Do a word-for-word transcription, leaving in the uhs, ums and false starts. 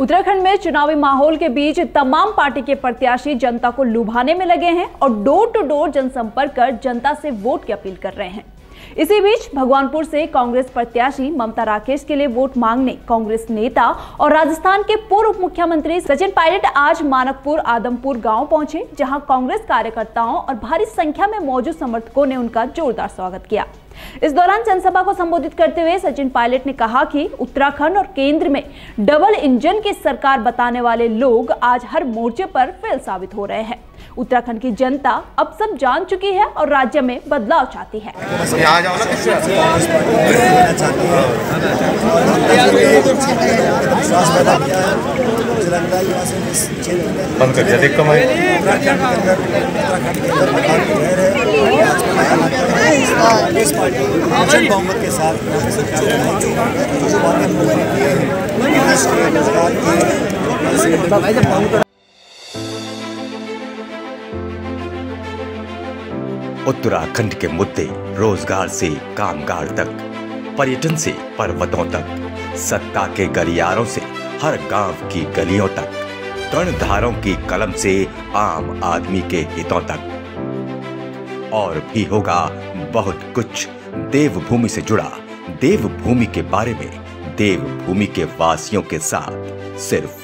उत्तराखंड में चुनावी माहौल के बीच तमाम पार्टी के प्रत्याशी जनता को लुभाने में लगे हैं और डोर टू डोर जनसंपर्क कर जनता से वोट की अपील कर रहे हैं। इसी बीच भगवानपुर से कांग्रेस प्रत्याशी ममता राकेश के लिए वोट मांगने कांग्रेस नेता और राजस्थान के पूर्व उप मुख्यमंत्री सचिन पायलट आज मानकपुर आदमपुर गाँव पहुंचे, जहाँ कांग्रेस कार्यकर्ताओं और भारी संख्या में मौजूद समर्थकों ने उनका जोरदार स्वागत किया। इस दौरान जनसभा को संबोधित करते हुए सचिन पायलट ने कहा कि उत्तराखंड और केंद्र में डबल इंजन की सरकार बताने वाले लोग आज हर मोर्चे पर फेल साबित हो रहे हैं। उत्तराखंड की जनता अब सब जान चुकी है और राज्य में बदलाव चाहती है। बहुमत के साथ उत्तराखंड के मुद्दे रोजगार से कामगार तक, पर्यटन से पर्वतों तक, सत्ता के गलियारों से हर गांव की गलियों तक, कर्णधारों की कलम से आम आदमी के हितों तक, और भी होगा बहुत कुछ। देवभूमि से जुड़ा, देवभूमि के बारे में, देवभूमि के वासियों के साथ सिर्फ